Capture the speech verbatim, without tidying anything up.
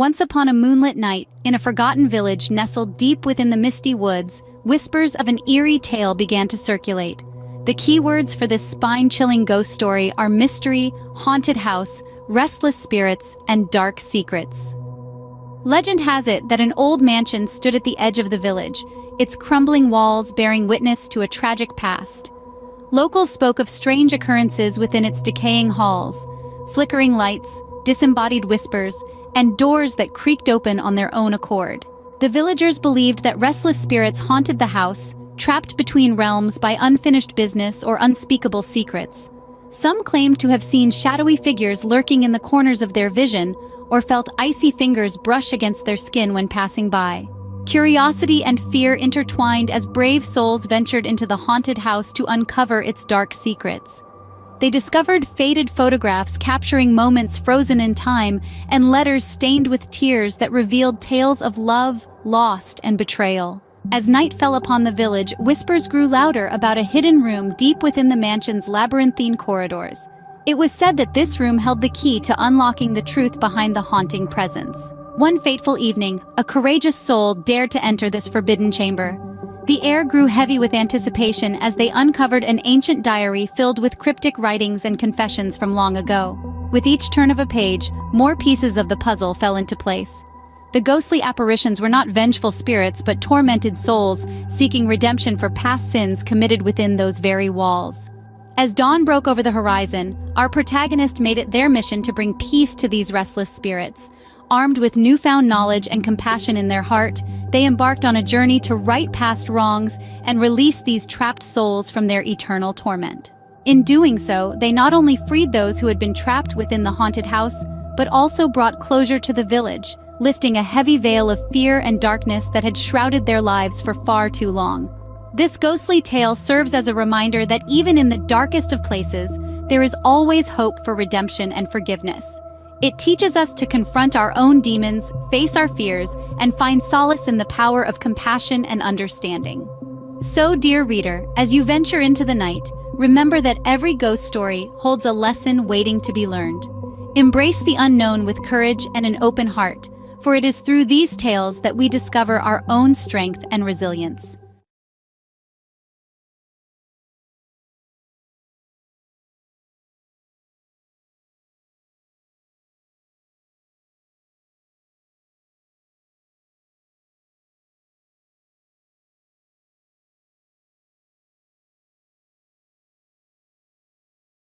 Once upon a moonlit night, in a forgotten village nestled deep within the misty woods, whispers of an eerie tale began to circulate. The keywords for this spine-chilling ghost story are mystery, haunted house, restless spirits, and dark secrets. Legend has it that an old mansion stood at the edge of the village, its crumbling walls bearing witness to a tragic past. Locals spoke of strange occurrences within its decaying halls, flickering lights, disembodied whispers, and doors that creaked open on their own accord. The villagers believed that restless spirits haunted the house, trapped between realms by unfinished business or unspeakable secrets. Some claimed to have seen shadowy figures lurking in the corners of their vision, or felt icy fingers brush against their skin when passing by. Curiosity and fear intertwined as brave souls ventured into the haunted house to uncover its dark secrets. They discovered faded photographs capturing moments frozen in time and letters stained with tears that revealed tales of love, loss, and betrayal. As night fell upon the village, whispers grew louder about a hidden room deep within the mansion's labyrinthine corridors. It was said that this room held the key to unlocking the truth behind the haunting presence. One fateful evening, a courageous soul dared to enter this forbidden chamber. The air grew heavy with anticipation as they uncovered an ancient diary filled with cryptic writings and confessions from long ago. With each turn of a page, more pieces of the puzzle fell into place. The ghostly apparitions were not vengeful spirits but tormented souls seeking redemption for past sins committed within those very walls. As dawn broke over the horizon, our protagonist made it their mission to bring peace to these restless spirits. Armed with newfound knowledge and compassion in their heart, they embarked on a journey to right past wrongs and release these trapped souls from their eternal torment. In doing so, they not only freed those who had been trapped within the haunted house, but also brought closure to the village, lifting a heavy veil of fear and darkness that had shrouded their lives for far too long. This ghostly tale serves as a reminder that even in the darkest of places, there is always hope for redemption and forgiveness. It teaches us to confront our own demons, face our fears, and find solace in the power of compassion and understanding. So, dear reader, as you venture into the night, remember that every ghost story holds a lesson waiting to be learned. Embrace the unknown with courage and an open heart, for it is through these tales that we discover our own strength and resilience.